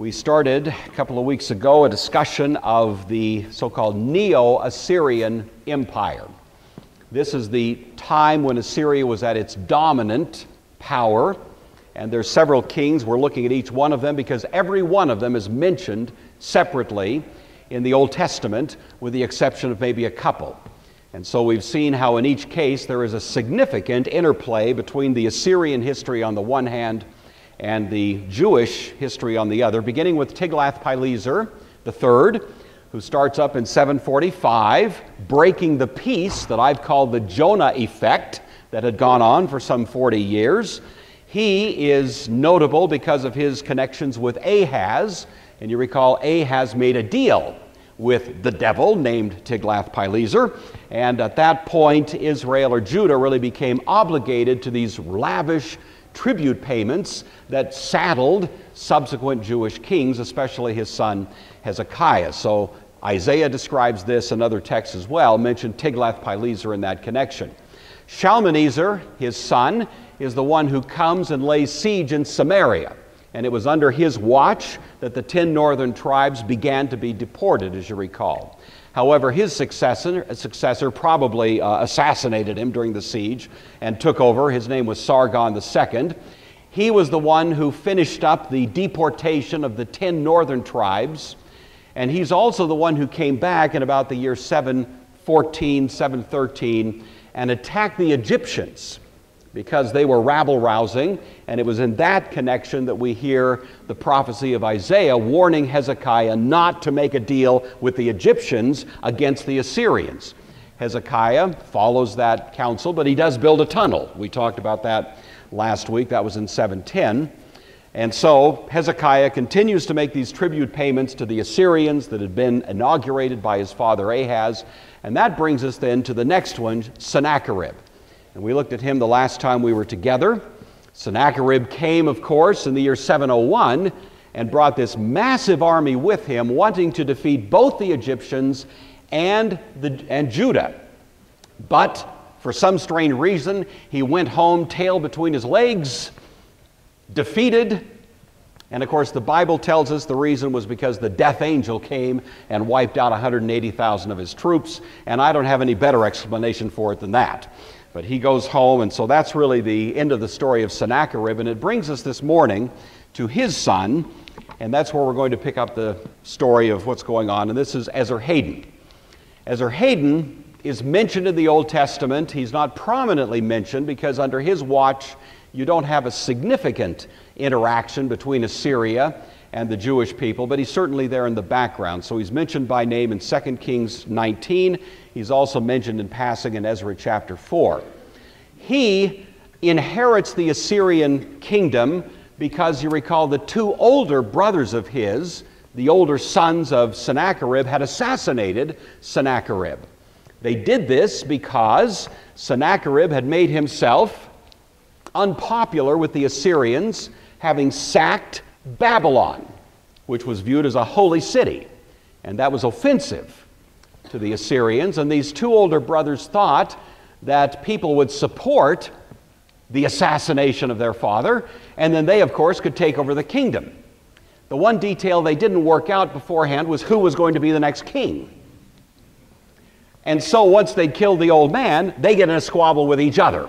We started a couple of weeks ago a discussion of the so-called Neo-Assyrian Empire. This is the time when Assyria was at its dominant power, and there's several kings. We're looking at each one of them because every one of them is mentioned separately in the Old Testament, with the exception of maybe a couple. And so we've seen how in each case there is a significant interplay between the Assyrian history on the one hand and the Jewish history on the other, beginning with Tiglath-Pileser III, who starts up in 745, breaking the peace that I've called the Jonah effect that had gone on for some 40 years. He is notable because of his connections with Ahaz, and you recall Ahaz made a deal with the devil named Tiglath-Pileser, and at that point Israel or Judah really became obligated to these lavish tribute payments that saddled subsequent Jewish kings, especially his son Hezekiah. So Isaiah describes this, and other texts as well mention Tiglath-Pileser in that connection. Shalmaneser, his son, is the one who comes and lays siege in Samaria, and it was under his watch that the 10 northern tribes began to be deported, as you recall. However, his successor probably assassinated him during the siege and took over. His name was Sargon II. He was the one who finished up the deportation of the 10 northern tribes, and he's also the one who came back in about the year 714, 713, and attacked the Egyptians, because they were rabble-rousing, and it was in that connection that we hear the prophecy of Isaiah warning Hezekiah not to make a deal with the Egyptians against the Assyrians. Hezekiah follows that counsel, but he does build a tunnel. We talked about that last week. That was in 710. And so Hezekiah continues to make these tribute payments to the Assyrians that had been inaugurated by his father Ahaz, and that brings us then to the next one, Sennacherib. And we looked at him the last time we were together. Sennacherib came, of course, in the year 701 and brought this massive army with him, wanting to defeat both the Egyptians and Judah. But for some strange reason, he went home, tail between his legs, defeated. And of course, the Bible tells us the reason was because the death angel came and wiped out 180,000 of his troops. And I don't have any better explanation for it than that. But he goes home, and so that's really the end of the story of Sennacherib, and it brings us this morning to his son, and that's where we're going to pick up the story of what's going on, and this is Esarhaddon. Esarhaddon is mentioned in the Old Testament. He's not prominently mentioned because under his watch you don't have a significant interaction between Assyria and the Jewish people, but he's certainly there in the background. So he's mentioned by name in 2 Kings 19. He's also mentioned in passing in Ezra chapter 4. He inherits the Assyrian kingdom because, you recall, the two older brothers of his, the older sons of Sennacherib, had assassinated Sennacherib. They did this because Sennacherib had made himself unpopular with the Assyrians, having sacked Babylon, which was viewed as a holy city, and that was offensive to the Assyrians. And these two older brothers thought that people would support the assassination of their father, and then they, of course, could take over the kingdom. The one detail they didn't work out beforehand was who was going to be the next king. And so once they killed the old man, they get in a squabble with each other.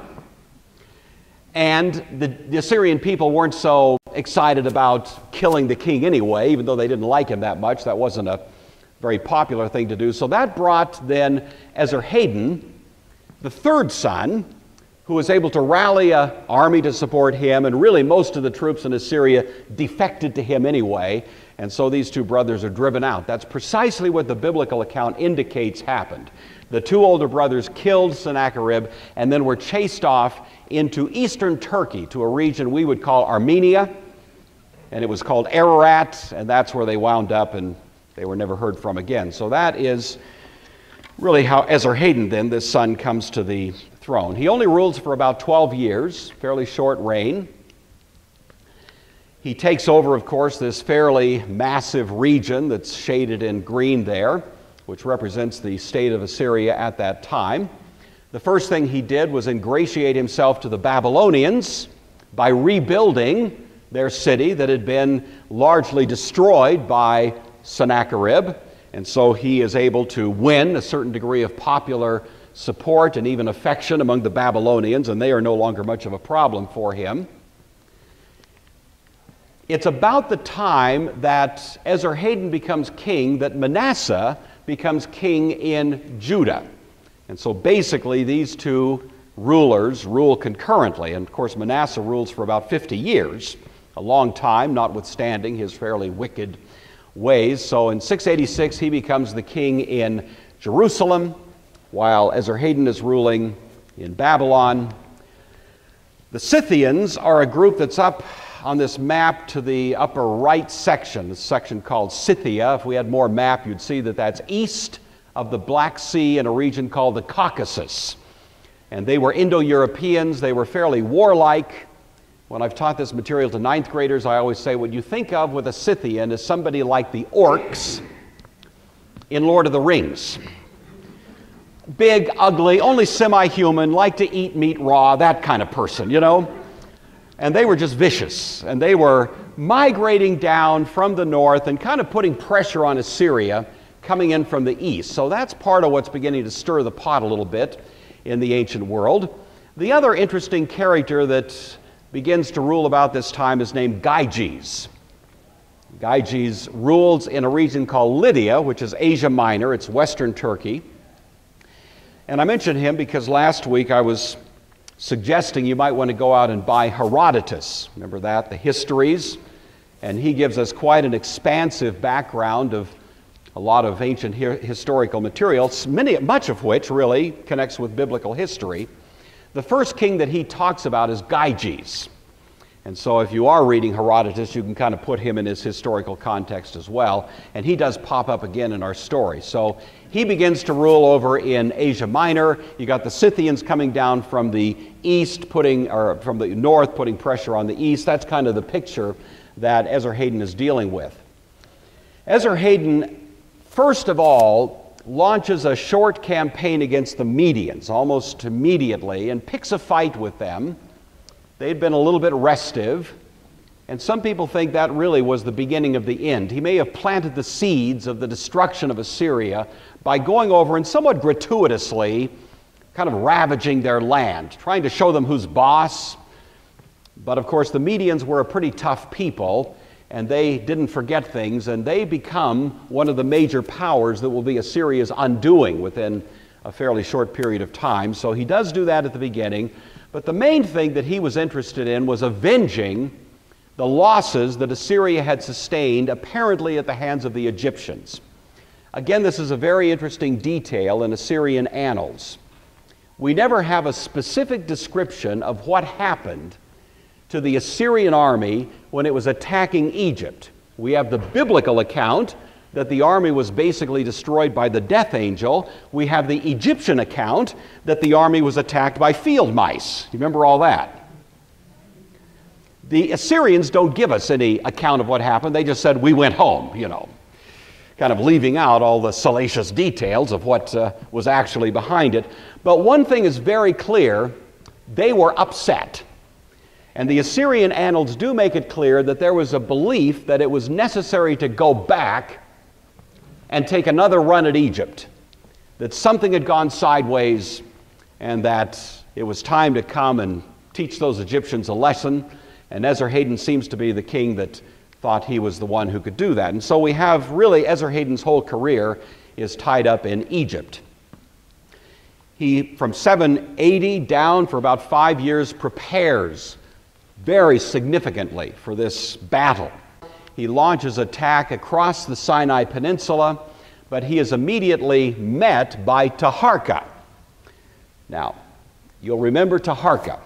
And the Assyrian people weren't so excited about killing the king anyway, even though they didn't like him that much. That wasn't a very popular thing to do. So that brought then Esarhaddon, the third son, who was able to rally an army to support him, and really most of the troops in Assyria defected to him anyway, and so these two brothers are driven out. That's precisely what the biblical account indicates happened. The two older brothers killed Sennacherib and then were chased off into eastern Turkey, to a region we would call Armenia, and it was called Ararat, and that's where they wound up, and they were never heard from again. So that is really how Esarhaddon, then, this son, comes to the throne. He only rules for about 12 years, fairly short reign. He takes over, of course, this fairly massive region that's shaded in green there, which represents the state of Assyria at that time. The first thing he did was ingratiate himself to the Babylonians by rebuilding their city that had been largely destroyed by Sennacherib. And so he is able to win a certain degree of popular support and even affection among the Babylonians, and they are no longer much of a problem for him. It's about the time that Esarhaddon becomes king that Manasseh becomes king in Judah. And so basically these two rulers rule concurrently, and of course Manasseh rules for about 50 years, a long time notwithstanding his fairly wicked ways. So in 686 he becomes the king in Jerusalem, while Esarhaddon is ruling in Babylon. The Scythians are a group that's up on this map to the upper right section, the section called Scythia. If we had more map, you'd see that that's east of the Black Sea in a region called the Caucasus. And they were Indo-Europeans. They were fairly warlike. When I've taught this material to ninth graders, I always say what you think of with a Scythian is somebody like the orcs in Lord of the Rings. Big, ugly, only semi-human, like to eat meat raw, that kind of person, you know? And they were just vicious, and they were migrating down from the north and kind of putting pressure on Assyria coming in from the east. So that's part of what's beginning to stir the pot a little bit in the ancient world. The other interesting character that begins to rule about this time is named Gyges. Gyges rules in a region called Lydia, which is Asia Minor, it's western Turkey. And I mentioned him because last week I was suggesting you might want to go out and buy Herodotus. Remember that, the histories? And he gives us quite an expansive background of a lot of ancient historical materials, much of which really connects with biblical history. The first king that he talks about is Gyges. And so if you are reading Herodotus, you can kind of put him in his historical context as well. And he does pop up again in our story. So he begins to rule over in Asia Minor. You got the Scythians coming down from the east, from the north, putting pressure on the east. That's kind of the picture that Esarhaddon is dealing with. Esarhaddon, first of all, launches a short campaign against the Medians almost immediately and picks a fight with them. They'd been a little bit restive, and some people think that really was the beginning of the end. He may have planted the seeds of the destruction of Assyria by going over and somewhat gratuitously kind of ravaging their land, trying to show them who's boss. But of course the Medians were a pretty tough people, and they didn't forget things, and they become one of the major powers that will be Assyria's undoing within a fairly short period of time. So he does do that at the beginning. But the main thing that he was interested in was avenging the losses that Assyria had sustained, apparently at the hands of the Egyptians. Again, this is a very interesting detail in Assyrian annals. We never have a specific description of what happened to the Assyrian army when it was attacking Egypt. We have the biblical account that the army was basically destroyed by the death angel. We have the Egyptian account that the army was attacked by field mice. You remember all that? The Assyrians don't give us any account of what happened. They just said, we went home, you know, kind of leaving out all the salacious details of what was actually behind it. But one thing is very clear, they were upset. And the Assyrian annals do make it clear that there was a belief that it was necessary to go back and take another run at Egypt, that something had gone sideways and that it was time to come and teach those Egyptians a lesson. And Esarhaddon seems to be the king that thought he was the one who could do that. And so we have really Esarhaddon's whole career is tied up in Egypt. He, from 780 down for about 5 years, prepares very significantly for this battle. He launches attack across the Sinai Peninsula, but he is immediately met by Taharqa. Now, you'll remember Taharqa.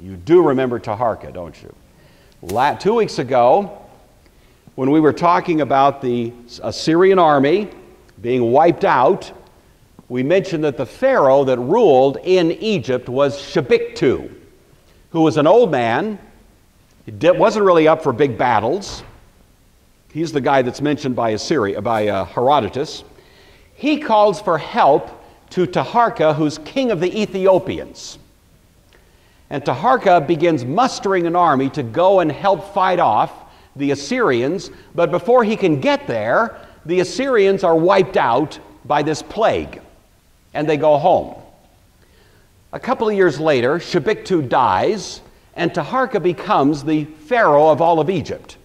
You do remember Taharqa, don't you? 2 weeks ago, when we were talking about the Assyrian army being wiped out, we mentioned that the pharaoh that ruled in Egypt was Shebektu, who was an old man. He wasn't really up for big battles. He's the guy that's mentioned by Herodotus. He calls for help to Taharqa, who's king of the Ethiopians. And Taharqa begins mustering an army to go and help fight off the Assyrians, but before he can get there, the Assyrians are wiped out by this plague, and they go home. A couple of years later, Shebiktu dies, and Taharqa becomes the pharaoh of all of Egypt.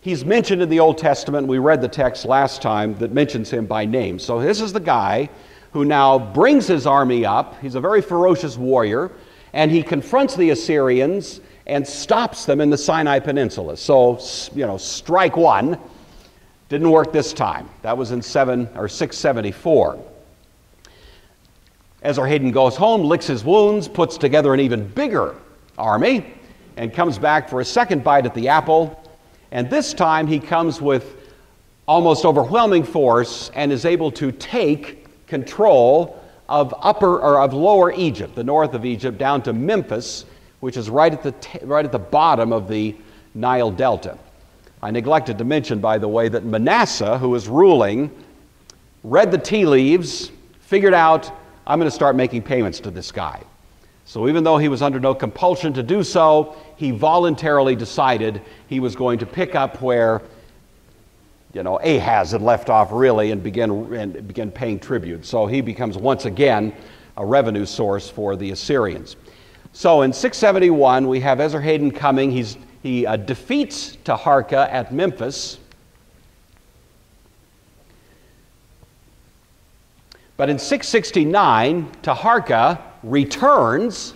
He's mentioned in the Old Testament. We read the text last time that mentions him by name. So this is the guy who now brings his army up. He's a very ferocious warrior, and he confronts the Assyrians and stops them in the Sinai Peninsula. So, you know, strike one. Didn't work this time. That was in 674. Esarhaddon goes home, licks his wounds, puts together an even bigger army, and comes back for a second bite at the apple. And this time he comes with almost overwhelming force and is able to take control of lower Egypt, the north of Egypt, down to Memphis, which is right at the bottom of the Nile Delta. I neglected to mention, by the way, that Manasseh, who was ruling, read the tea leaves, figured out, I'm going to start making payments to this guy. So even though he was under no compulsion to do so, he voluntarily decided he was going to pick up where, you know, Ahaz had left off, really, and began paying tribute. So he becomes once again a revenue source for the Assyrians. So in 671, we have Esarhaddon coming. He defeats Taharqa at Memphis. But in 669, Taharqa returns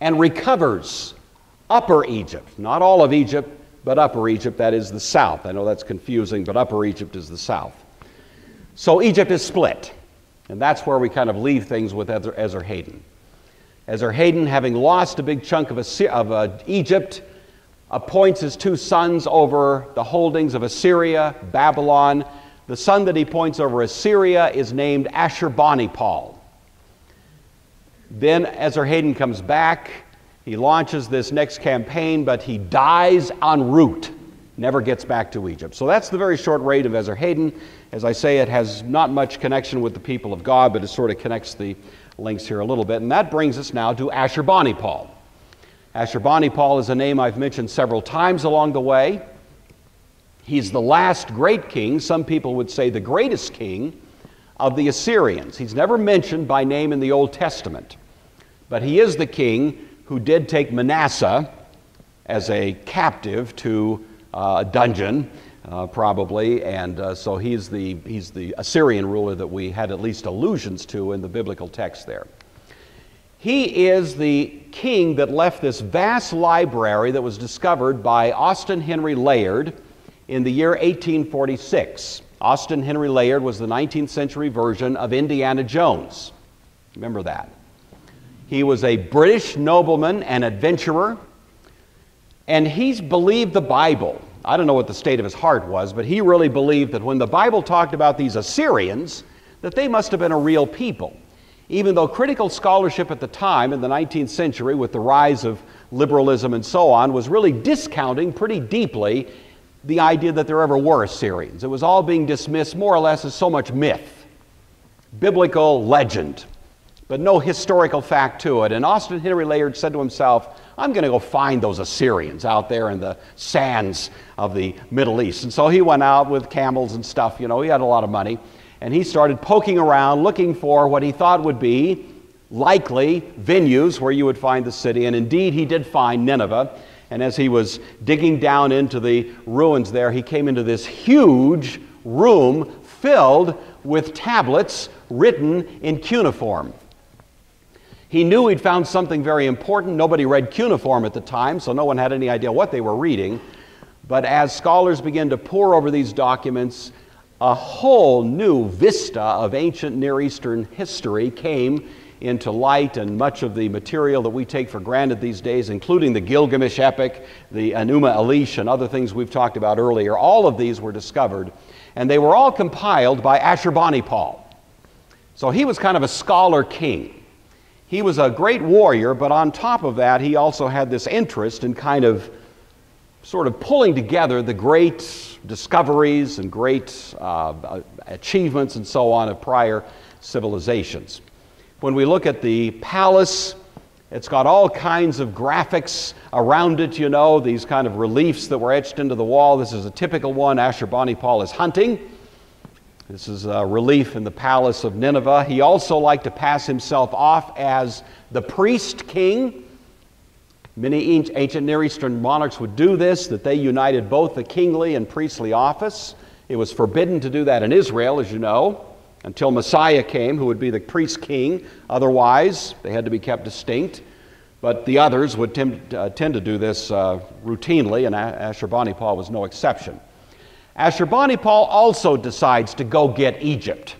and recovers Upper Egypt. Not all of Egypt, but Upper Egypt, that is the south. I know that's confusing, but Upper Egypt is the south. So Egypt is split, and that's where we kind of leave things with Esarhaddon. Esarhaddon, having lost a big chunk of Egypt, appoints his two sons over the holdings of Assyria, Babylon. The son that he appoints over Assyria is named Ashurbanipal. Then Esarhaddon comes back. He launches this next campaign, but he dies en route, never gets back to Egypt. So that's the very short rate of Esarhaddon. As I say, it has not much connection with the people of God, but it sort of connects the links here a little bit. And that brings us now to Ashurbanipal. Ashurbanipal is a name I've mentioned several times along the way. He's the last great king, some people would say the greatest king, of the Assyrians. He's never mentioned by name in the Old Testament, but he is the king who did take Manasseh as a captive to a dungeon, probably, and so he's the Assyrian ruler that we had at least allusions to in the biblical text there. He is the king that left this vast library that was discovered by Austin Henry Layard in the year 1846. Austin Henry Layard was the 19th century version of Indiana Jones. Remember that. He was a British nobleman and adventurer, and he believed the Bible. I don't know what the state of his heart was, but he really believed that when the Bible talked about these Assyrians, that they must have been a real people. Even though critical scholarship at the time in the 19th century, with the rise of liberalism and so on, was really discounting pretty deeply the idea that there ever were Assyrians. It was all being dismissed more or less as so much myth, biblical legend, but no historical fact to it. And Austin Henry Layard said to himself, I'm going to go find those Assyrians out there in the sands of the Middle East. And so he went out with camels and stuff, you know, he had a lot of money, and he started poking around looking for what he thought would be likely venues where you would find the city. And indeed, he did find Nineveh. And as he was digging down into the ruins there, he came into this huge room filled with tablets written in cuneiform. He knew he'd found something very important. Nobody read cuneiform at the time, so no one had any idea what they were reading. But as scholars began to pore over these documents, a whole new vista of ancient Near Eastern history came into light, and much of the material that we take for granted these days, including the Gilgamesh epic, the Enuma Elish, and other things we've talked about earlier, all of these were discovered, and they were all compiled by Ashurbanipal. So he was kind of a scholar king. He was a great warrior, but on top of that, he also had this interest in kind of sort of pulling together the great discoveries and great achievements and so on of prior civilizations. When we look at the palace It's got all kinds of graphics around it, you know, these kind of reliefs that were etched into the wall. This is a typical one. Ashurbanipal is hunting. This is a relief in the palace of Nineveh. He also liked to pass himself off as the priest king. Many ancient Near Eastern monarchs would do this, that they united both the kingly and priestly office. It was forbidden to do that in Israel, as you know, until Messiah came, who would be the priest-king. Otherwise, they had to be kept distinct. But the others would tend to do this routinely, and Ashurbanipal was no exception. Ashurbanipal also decides to go get Egypt.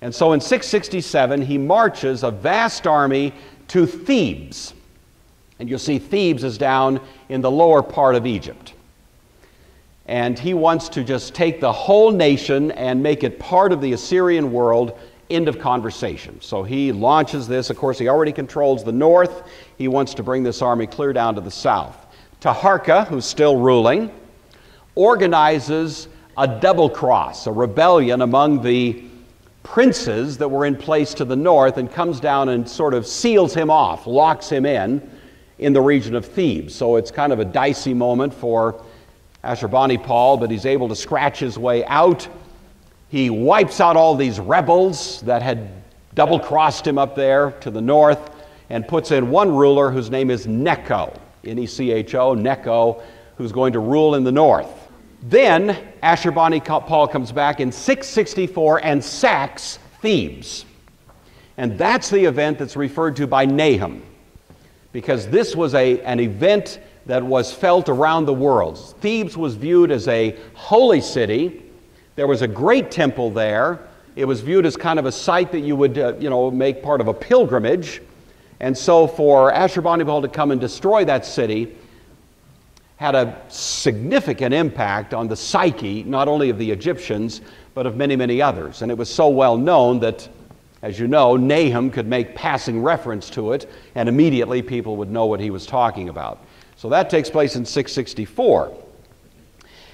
And so in 667, he marches a vast army to Thebes. And you'll see Thebes is down in the lower part of Egypt. And he wants to just take the whole nation and make it part of the Assyrian world, end of conversation. So he launches this. Of course, he already controls the north. He wants to bring this army clear down to the south. Taharqa, who's still ruling, organizes a double cross, a rebellion among the princes that were in place to the north, and comes down and sort of seals him off, locks him in the region of Thebes. So it's kind of a dicey moment for Ashurbanipal, but he's able to scratch his way out. He wipes out all these rebels that had double-crossed him up there to the north, and puts in one ruler whose name is Necho, N-E-C-H-O, Necho, who's going to rule in the north. Then Ashurbanipal comes back in 664 and sacks Thebes. And that's the event that's referred to by Nahum, because this was an event that was felt around the world. Thebes was viewed as a holy city. There was a great temple there. It was viewed as kind of a site that you would make part of a pilgrimage. And so for Ashurbanipal to come and destroy that city had a significant impact on the psyche, not only of the Egyptians, but of many, many others. And it was so well known that, as you know, Nahum could make passing reference to it, and immediately people would know what he was talking about. So that takes place in 664.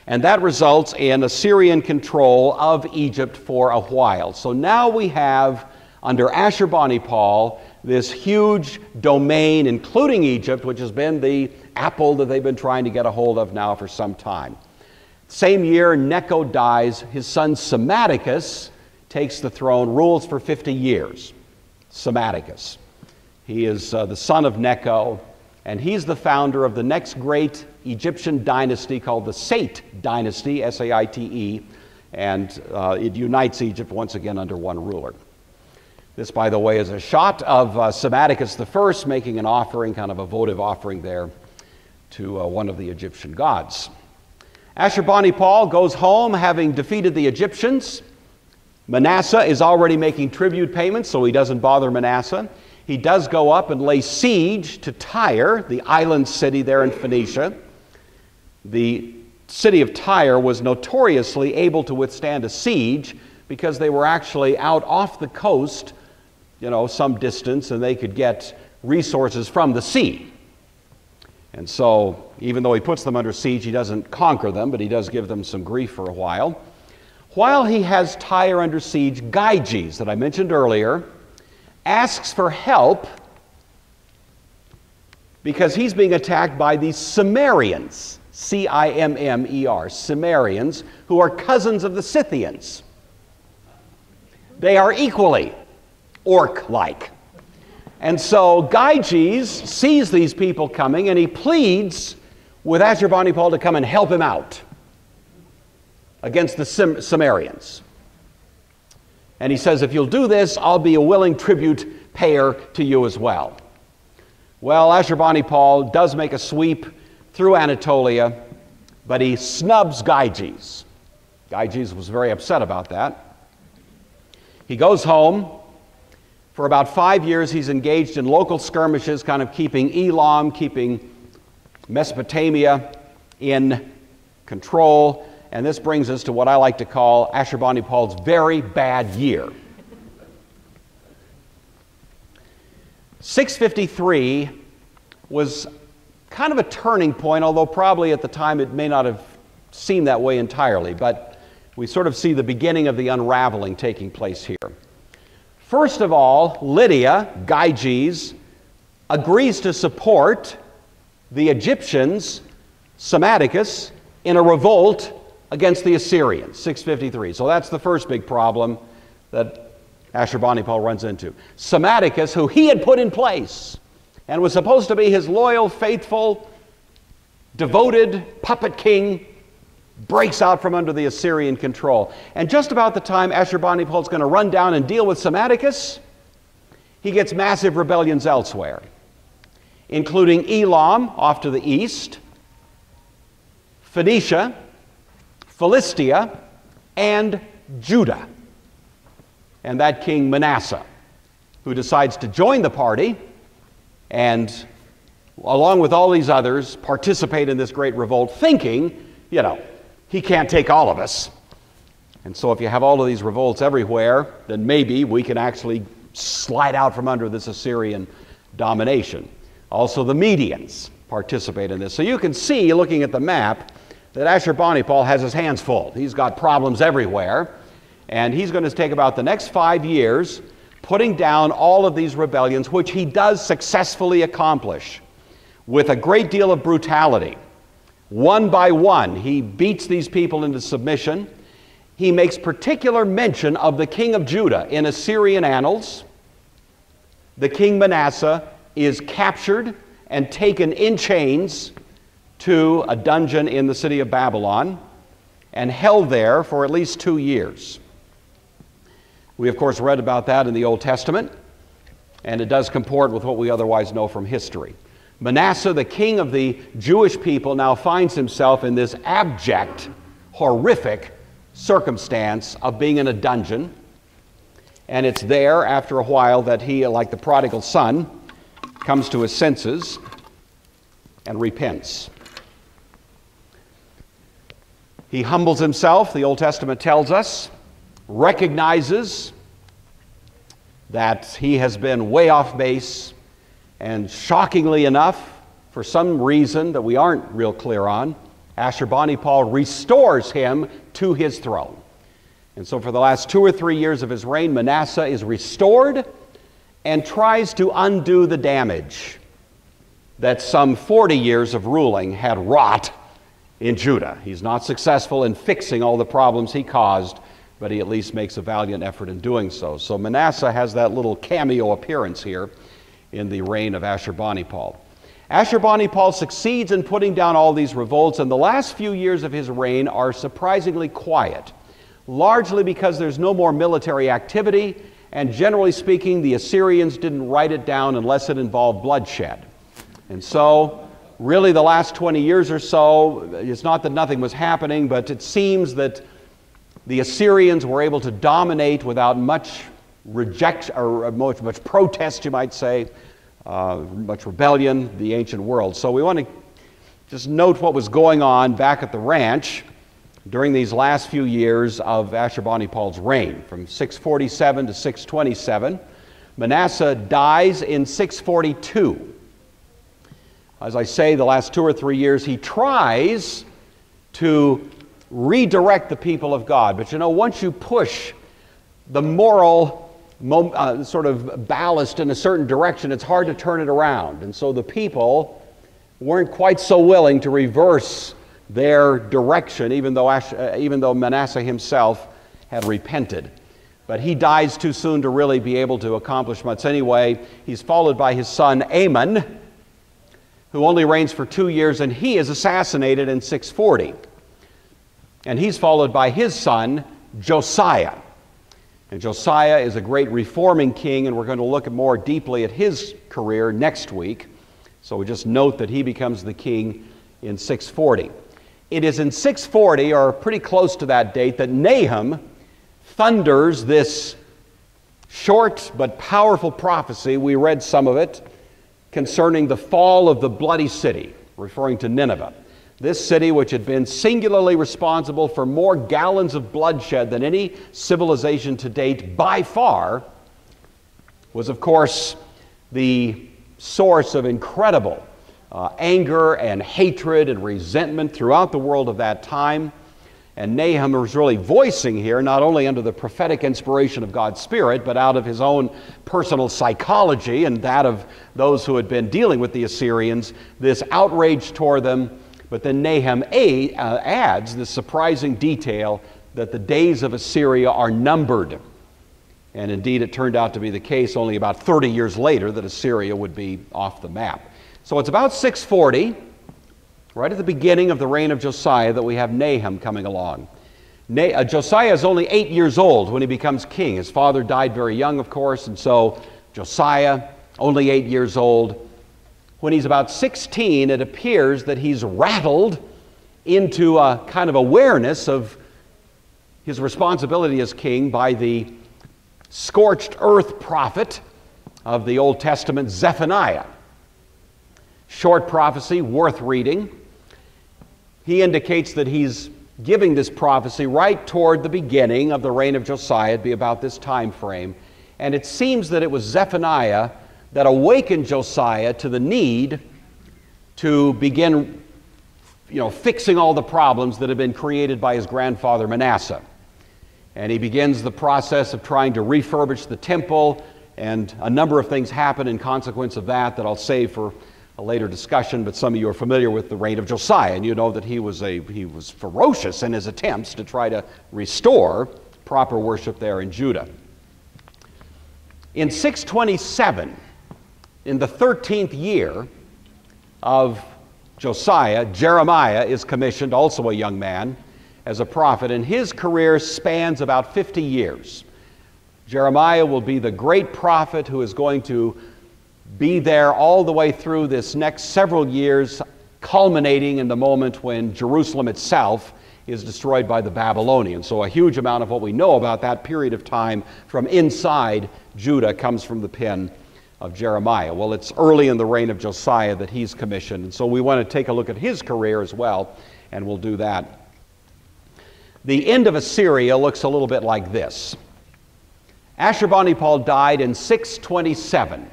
And that results in Assyrian control of Egypt for a while. So now we have, under Ashurbanipal, this huge domain, including Egypt, which has been the apple that they've been trying to get a hold of now for some time. Same year, Necho dies. His son Psammetichus takes the throne, rules for 50 years. Psammetichus. He is the son of Necho. And he's the founder of the next great Egyptian dynasty called the Sait dynasty, S-A-I-T-E, and it unites Egypt once again under one ruler. This, by the way, is a shot of Psammetichus I making an offering, kind of a votive offering there to one of the Egyptian gods. Ashurbanipal goes home having defeated the Egyptians. Manasseh is already making tribute payments, so he doesn't bother Manasseh. He does go up and lay siege to Tyre, the island city there in Phoenicia. The city of Tyre was notoriously able to withstand a siege because they were actually out off the coast, some distance, and they could get resources from the sea. And so, even though he puts them under siege, he doesn't conquer them, but he does give them some grief for a while. While he has Tyre under siege, Gyges, that I mentioned earlier, asks for help because he's being attacked by the Cimmerians, C-I-M-M-E-R, Cimmerians, who are cousins of the Scythians. They are equally orc-like. And so Gyges sees these people coming, and he pleads with Ashurbanipal to come and help him out against the Cimmerians. And he says, if you'll do this, I'll be a willing tribute payer to you as well. Well, Ashurbanipal does make a sweep through Anatolia, but he snubs Gyges. Gyges was very upset about that. He goes home. For about 5 years, he's engaged in local skirmishes, kind of keeping Elam, keeping Mesopotamia in control. And this brings us to what I like to call Ashurbanipal's very bad year. 653 was kind of a turning point, although probably at the time it may not have seemed that way entirely, but we sort of see the beginning of the unraveling taking place here. First of all, Lydia, Gyges, agrees to support the Egyptians, Psammetichus, in a revolt against the Assyrians, 653. So that's the first big problem that Ashurbanipal runs into. Psammetichus, who he had put in place and was supposed to be his loyal, faithful, devoted puppet king, breaks out from under the Assyrian control. And just about the time Ashurbanipal is going to run down and deal with Psammetichus, he gets massive rebellions elsewhere, including Elam off to the east, Phoenicia, Philistia, and Judah. And that king Manasseh, who decides to join the party and, along with all these others, participate in this great revolt, thinking, you know, he can't take all of us. And so if you have all of these revolts everywhere, then maybe we can actually slide out from under this Assyrian domination. Also the Medians participate in this. So you can see, looking at the map, that Ashurbanipal has his hands full. He's got problems everywhere, and he's going to take about the next 5 years putting down all of these rebellions, which he does successfully accomplish with a great deal of brutality. One by one, he beats these people into submission. He makes particular mention of the king of Judah in Assyrian annals. The king Manasseh is captured and taken in chains to a dungeon in the city of Babylon and held there for at least 2 years. We, of course, read about that in the Old Testament, and it does comport with what we otherwise know from history. Manasseh, the king of the Jewish people, now finds himself in this abject, horrific circumstance of being in a dungeon. And it's there, after a while, that he, like the prodigal son, comes to his senses and repents. He humbles himself, the Old Testament tells us, recognizes that he has been way off base, and shockingly enough, for some reason that we aren't real clear on, Ashurbanipal restores him to his throne. And so for the last 2 or 3 years of his reign, Manasseh is restored and tries to undo the damage that some 40 years of ruling had wrought in Judah. He's not successful in fixing all the problems he caused, but he at least makes a valiant effort in doing so. So Manasseh has that little cameo appearance here in the reign of Ashurbanipal. Ashurbanipal succeeds in putting down all these revolts, and the last few years of his reign are surprisingly quiet, largely because there's no more military activity, and generally speaking, the Assyrians didn't write it down unless it involved bloodshed. And so, really the last 20 years or so, it's not that nothing was happening, but it seems that the Assyrians were able to dominate without much rejection, or much protest, you might say, much rebellion, the ancient world. So we want to just note what was going on back at the ranch during these last few years of Ashurbanipal's reign, from 647 to 627. Manasseh dies in 642. As I say, the last 2 or 3 years he tries to redirect the people of God. But you know, once you push the moral sort of ballast in a certain direction, it's hard to turn it around. And so the people weren't quite so willing to reverse their direction, even though Manasseh himself had repented. But he dies too soon to really be able to accomplish much anyway. He's followed by his son Amon, who only reigns for 2 years, and he is assassinated in 640. And he's followed by his son Josiah. And Josiah is a great reforming king, and we're going to look more deeply at his career next week. So we just note that he becomes the king in 640. It is in 640, or pretty close to that date, that Nahum thunders this short but powerful prophecy. We read some of it concerning the fall of the bloody city, referring to Nineveh. This city, which had been singularly responsible for more gallons of bloodshed than any civilization to date by far, was of course the source of incredible anger and hatred and resentment throughout the world of that time. And Nahum was really voicing here, not only under the prophetic inspiration of God's Spirit, but out of his own personal psychology and that of those who had been dealing with the Assyrians, this outrage toward them. But then Nahum adds this surprising detail that the days of Assyria are numbered. And indeed, it turned out to be the case only about 30 years later that Assyria would be off the map. So it's about 640, right at the beginning of the reign of Josiah, that we have Nahum coming along. Josiah is only 8 years old when he becomes king. His father died very young, of course, and so Josiah, only 8 years old. When he's about 16, it appears that he's rattled into a kind of awareness of his responsibility as king by the scorched earth prophet of the Old Testament, Zephaniah. Short prophecy, worth reading. He indicates that he's giving this prophecy right toward the beginning of the reign of Josiah. It'd be about this time frame. And it seems that it was Zephaniah that awakened Josiah to the need to begin, fixing all the problems that had been created by his grandfather Manasseh. And he begins the process of trying to refurbish the temple, and a number of things happen in consequence of that I'll save for a later discussion. But some of you are familiar with the reign of Josiah, and you know that he was ferocious in his attempts to try to restore proper worship there in Judah. In 627, in the 13th year of Josiah, Jeremiah is commissioned, also a young man, as a prophet, and his career spans about 50 years. Jeremiah will be the great prophet who is going to be there all the way through this next several years, culminating in the moment when Jerusalem itself is destroyed by the Babylonians. So a huge amount of what we know about that period of time from inside Judah comes from the pen of Jeremiah. Well, it's early in the reign of Josiah that he's commissioned, and so we want to take a look at his career as well, and we'll do that. The end of Assyria looks a little bit like this. Ashurbanipal died in 627.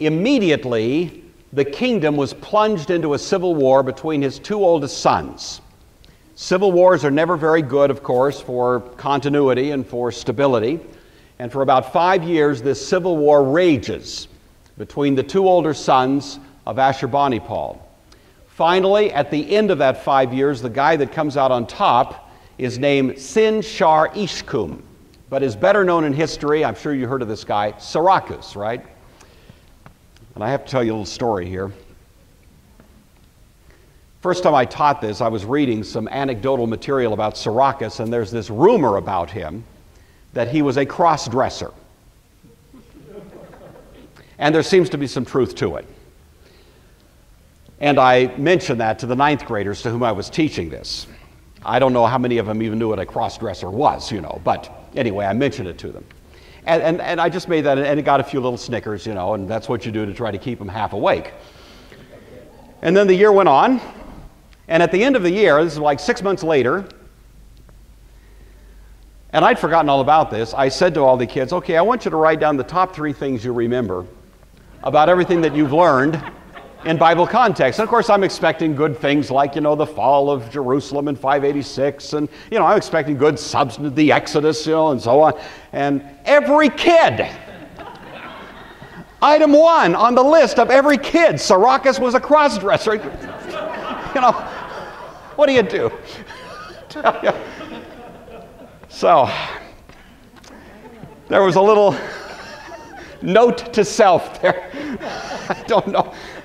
Immediately, the kingdom was plunged into a civil war between his two oldest sons. Civil wars are never very good, of course, for continuity and for stability. And for about 5 years, this civil war rages between the two older sons of Ashurbanipal. Finally, at the end of that 5 years, the guy that comes out on top is named Sin-shar-ishkum, but is better known in history, I'm sure you heard of this guy, Saracus, right? And I have to tell you a little story here. First time I taught this, I was reading some anecdotal material about Saracus, and there's this rumor about him that he was a cross-dresser. And there seems to be some truth to it. And I mentioned that to the ninth graders to whom I was teaching this. I don't know how many of them even knew what a cross-dresser was, but anyway, I mentioned it to them. And I just made that, and it got a few little snickers, and that's what you do to try to keep them half awake. And then the year went on, and at the end of the year, this is like 6 months later, and I'd forgotten all about this, I said to all the kids, okay, I want you to write down the top 3 things you remember about everything that you've learned in Bible context. And of course, I'm expecting good things like, the fall of Jerusalem in 586, and, I'm expecting good substance, the Exodus, and so on. And every kid, item 1 on the list of every kid, Saracus was a cross-dresser. What do you do? So, there was a little note to self there.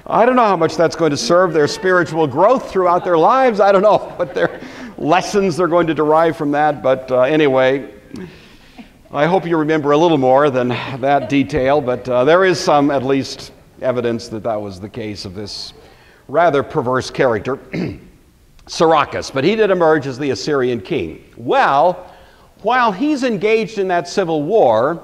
I don't know how much that's going to serve their spiritual growth throughout their lives. I don't know what their lessons they're going to derive from that. But anyway, I hope you remember a little more than that detail. But there is some, at least, evidence that that was the case of this rather perverse character, Saracus. But he did emerge as the Assyrian king. Well, while he's engaged in that civil war,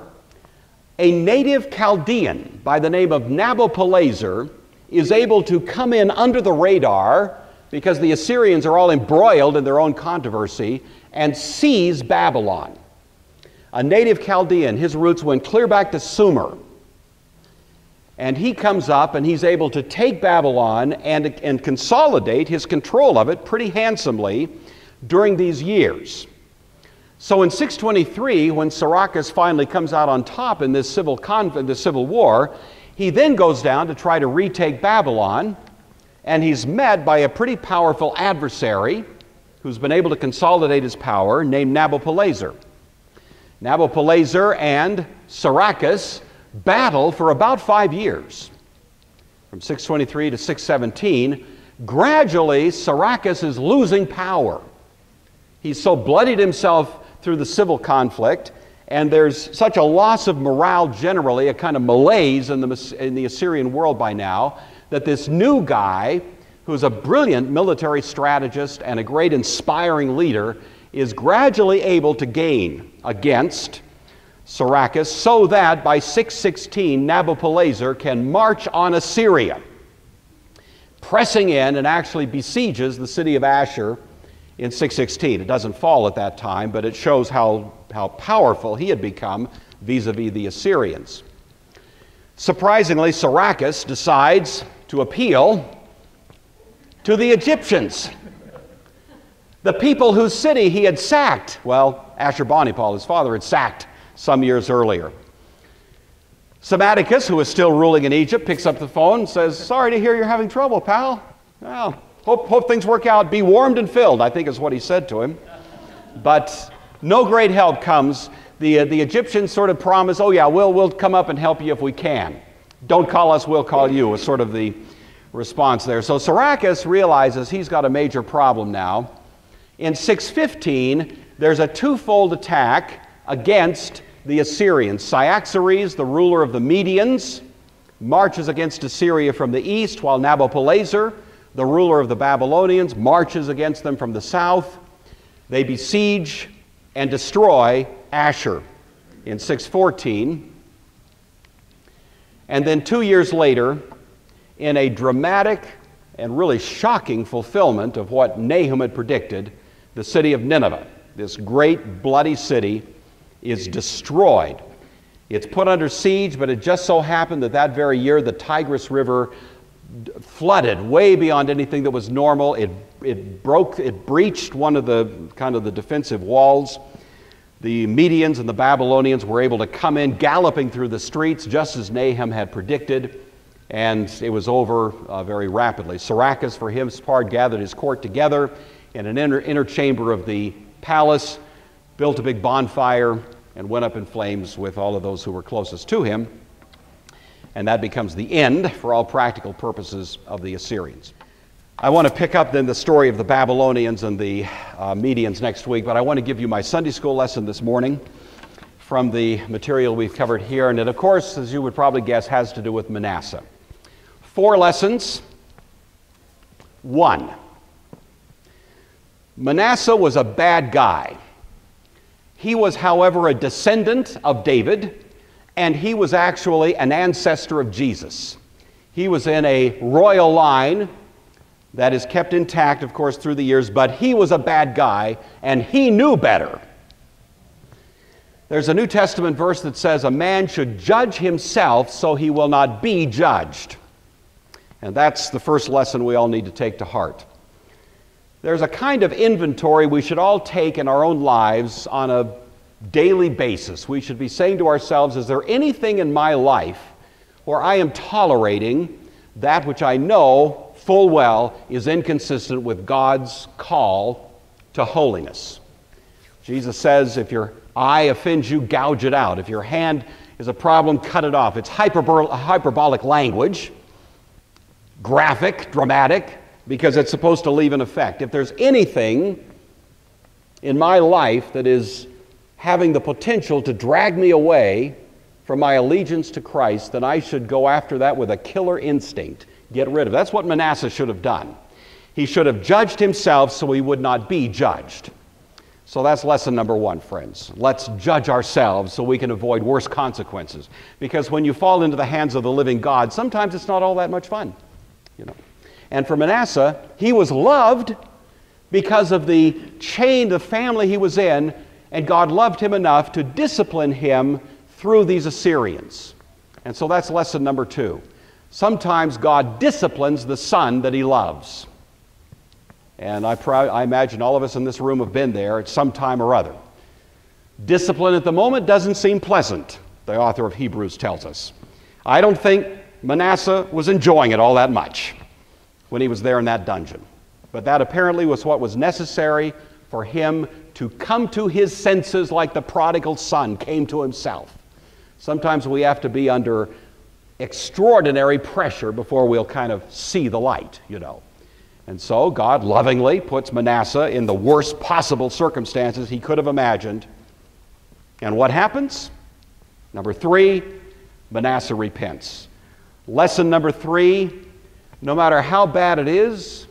a native Chaldean by the name of Nabopolassar is able to come in under the radar, because the Assyrians are all embroiled in their own controversy, and seize Babylon. A native Chaldean, his roots went clear back to Sumer. And he comes up and he's able to take Babylon and consolidate his control of it pretty handsomely during these years. So in 623, when Saracus finally comes out on top in this civil war, he then goes down to try to retake Babylon, and he's met by a pretty powerful adversary who's been able to consolidate his power, named Nabopolassar. Nabopolassar and Saracus battle for about 5 years, from 623 to 617. Gradually, Saracus is losing power. He's so bloodied himself through the civil conflict, and there's such a loss of morale generally, a kind of malaise in the Assyrian world by now, that this new guy, who's a brilliant military strategist and a great inspiring leader, is gradually able to gain against Saracus, so that by 616 Nabopolassar can march on Assyria, pressing in and actually besieges the city of Ashur in 616. It doesn't fall at that time, but it shows how powerful he had become vis-a-vis the Assyrians. Surprisingly, Saracus decides to appeal to the Egyptians, the people whose city he had sacked. Well, Ashurbanipal, his father, had sacked some years earlier. Psammetichus, who is still ruling in Egypt, picks up the phone and says, "Sorry to hear you're having trouble, pal. Well, hope things work out. Be warmed and filled," I think is what he said to him. But no great help comes. The Egyptians sort of promise, "Oh yeah, we'll come up and help you if we can. Don't call us, we'll call you," was sort of the response there. So Saracus realizes he's got a major problem now. In 615, there's a twofold attack against the Assyrians. Cyaxares, the ruler of the Medians, marches against Assyria from the east, while Nabopolassar, the ruler of the Babylonians, marches against them from the south. They besiege and destroy Ashur in 614. And then 2 years later, in a dramatic and really shocking fulfillment of what Nahum had predicted, the city of Nineveh, this great bloody city, is destroyed. It's put under siege, but it just so happened that that very year the Tigris River flooded way beyond anything that was normal. It breached one of the defensive walls. The Medians and the Babylonians were able to come in galloping through the streets, just as Nahum had predicted, and it was over very rapidly. Saracus, for his part, gathered his court together in an inner chamber of the palace, built a big bonfire, and went up in flames with all of those who were closest to him. And that becomes the end, for all practical purposes, of the Assyrians. I want to pick up then the story of the Babylonians and the Medians next week, but I want to give you my Sunday school lesson this morning from the material we've covered here, and it, of course, as you would probably guess, has to do with Manasseh. 4 lessons. 1, Manasseh was a bad guy. He was, however, a descendant of David, and he was actually an ancestor of Jesus. He was in a royal line that is kept intact, of course, through the years, but he was a bad guy, and he knew better. There's a New Testament verse that says, "A man should judge himself so he will not be judged." And that's the first lesson we all need to take to heart. There's a kind of inventory we should all take in our own lives on a daily basis. We should be saying to ourselves, is there anything in my life where I am tolerating that which I know full well is inconsistent with God's call to holiness? Jesus says, if your eye offends you, gouge it out. If your hand is a problem, cut it off. It's hyperbolic language, graphic, dramatic, because it's supposed to leave an effect. If there's anything in my life that is having the potential to drag me away from my allegiance to Christ, then I should go after that with a killer instinct. Get rid of it. That's what Manasseh should have done. He should have judged himself so he would not be judged. So that's lesson number 1, friends. Let's judge ourselves so we can avoid worse consequences. Because when you fall into the hands of the living God, sometimes it's not all that much fun, you know. And for Manasseh, he was loved because of the chain, the family he was in, and God loved him enough to discipline him through these Assyrians. And so that's lesson number two. Sometimes God disciplines the son that he loves. And I imagine all of us in this room have been there at some time or other. Discipline at the moment doesn't seem pleasant, the author of Hebrews tells us. I don't think Manasseh was enjoying it all that much when he was there in that dungeon. But that apparently was what was necessary for him to come to his senses like the prodigal son came to himself. Sometimes we have to be under extraordinary pressure before we'll kind of see the light, you know. And so God lovingly puts Manasseh in the worst possible circumstances he could have imagined. And what happens? Number three, Manasseh repents. Lesson number three, no matter how bad it is,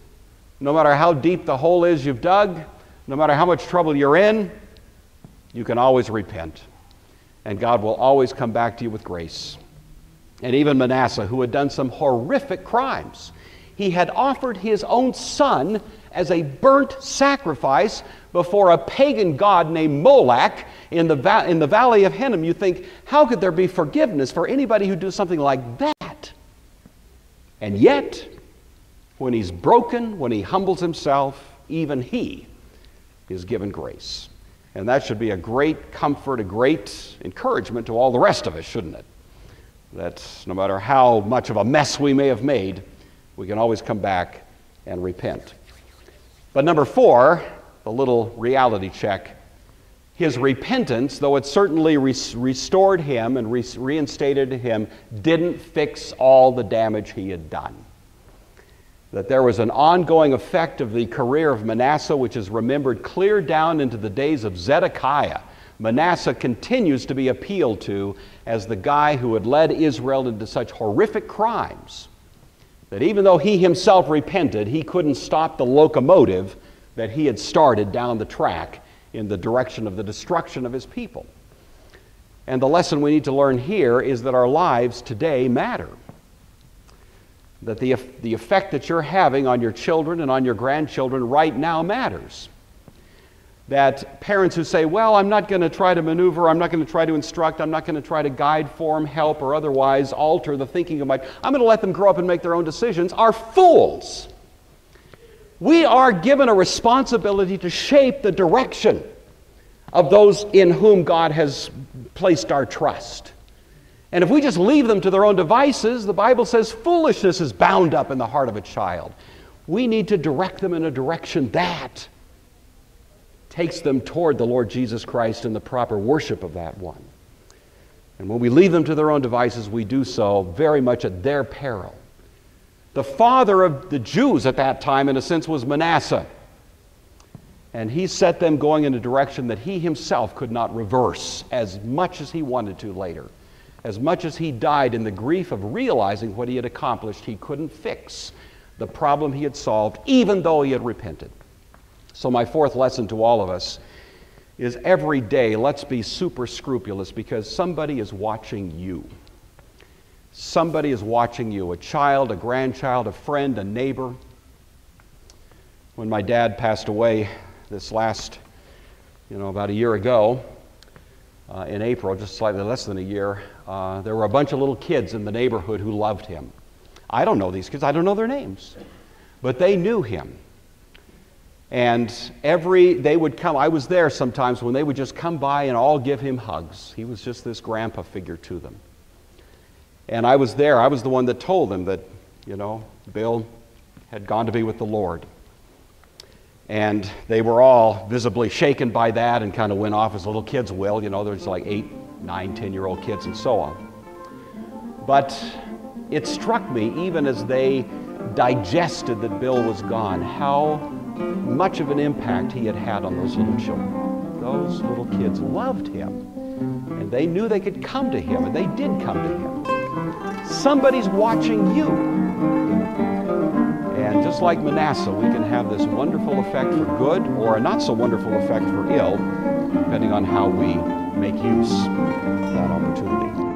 no matter how deep the hole is you've dug, no matter how much trouble you're in, you can always repent. And God will always come back to you with grace. And even Manasseh, who had done some horrific crimes, he had offered his own son as a burnt sacrifice before a pagan god named Moloch in the valley of Hinnom. You think, how could there be forgiveness for anybody who does something like that? And yet, when he's broken, when he humbles himself, even he is given grace. And that should be a great comfort, a great encouragement to all the rest of us, shouldn't it? That no matter how much of a mess we may have made, we can always come back and repent. But number four, the little reality check, his repentance, though it certainly restored him and reinstated him, didn't fix all the damage he had done. That there was an ongoing effect of the career of Manasseh, which is remembered clear down into the days of Zedekiah. Manasseh continues to be appealed to as the guy who had led Israel into such horrific crimes that even though he himself repented, he couldn't stop the locomotive that he had started down the track in the direction of the destruction of his people. And the lesson we need to learn here is that our lives today matter. That the effect that you're having on your children and on your grandchildren right now matters. That parents who say, well, I'm not going to try to maneuver, I'm not going to try to instruct, I'm not going to try to guide, form, help, or otherwise alter the thinking of my... I'm going to let them grow up and make their own decisions, are fools. We are given a responsibility to shape the direction of those in whom God has placed our trust. And if we just leave them to their own devices, the Bible says foolishness is bound up in the heart of a child. We need to direct them in a direction that takes them toward the Lord Jesus Christ and the proper worship of that one. And when we leave them to their own devices, we do so very much at their peril. The father of the Jews at that time, in a sense, was Manasseh. And he set them going in a direction that he himself could not reverse as much as he wanted to later. As much as he died in the grief of realizing what he had accomplished, he couldn't fix the problem he had solved, even though he had repented. So my fourth lesson to all of us is every day, let's be super scrupulous because somebody is watching you. Somebody is watching you, a child, a grandchild, a friend, a neighbor. When my dad passed away this last, about a year ago, in April, just slightly less than a year, there were a bunch of little kids in the neighborhood who loved him. I don't know these kids, I don't know their names, but they knew him. And they would come, I was there sometimes when they would just come by and all give him hugs. He was just this grandpa figure to them. And I was there, I was the one that told them that, Bill had gone to be with the Lord. And they were all visibly shaken by that and kind of went off as little kids will, there's like 8, 9, 10-year-old kids and so on. But it struck me, even as they digested that Bill was gone, how much of an impact he had had on those little children. Those little kids loved him, and they knew they could come to him, and they did come to him. Somebody's watching you. And just like Manasseh, we can have this wonderful effect for good or a not so wonderful effect for ill, depending on how we make use of that opportunity.